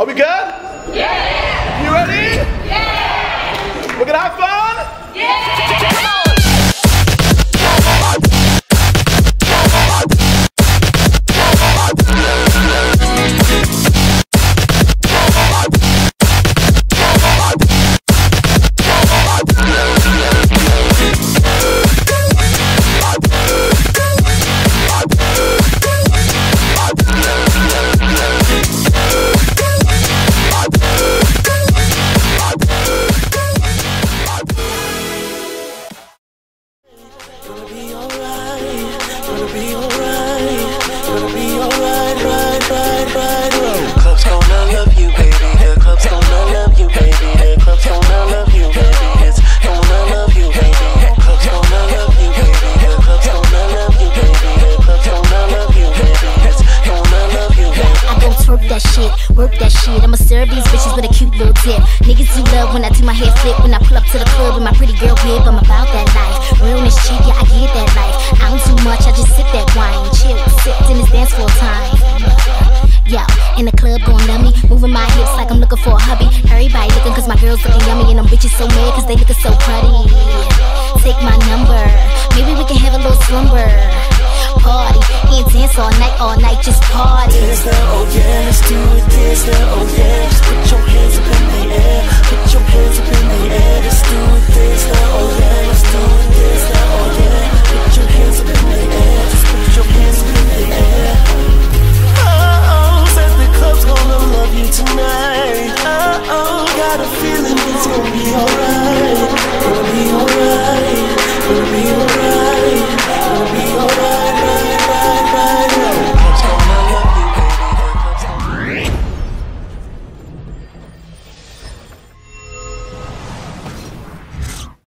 Are we good? Yeah! You ready? Yeah! We're gonna have fun? Yeah! I'ma serve these bitches with a cute little tip. Niggas you love when I do my hair flip. When I pull up to the club with my pretty girl whip, I'm about that life. Realness cheap, yeah, I get that life. I don't do much, I just sip that wine. Chill, sip, then it's dance full time. Yo, in the club gon' love me. Moving my hips like I'm looking for a hubby. Everybody looking cause my girls looking yummy. And them bitches so mad cause they looking so pretty. Take my number, maybe we can have a little slumber. Party, and dance all night, just party. This love, oh yeah, let's do it, this love, oh yeah.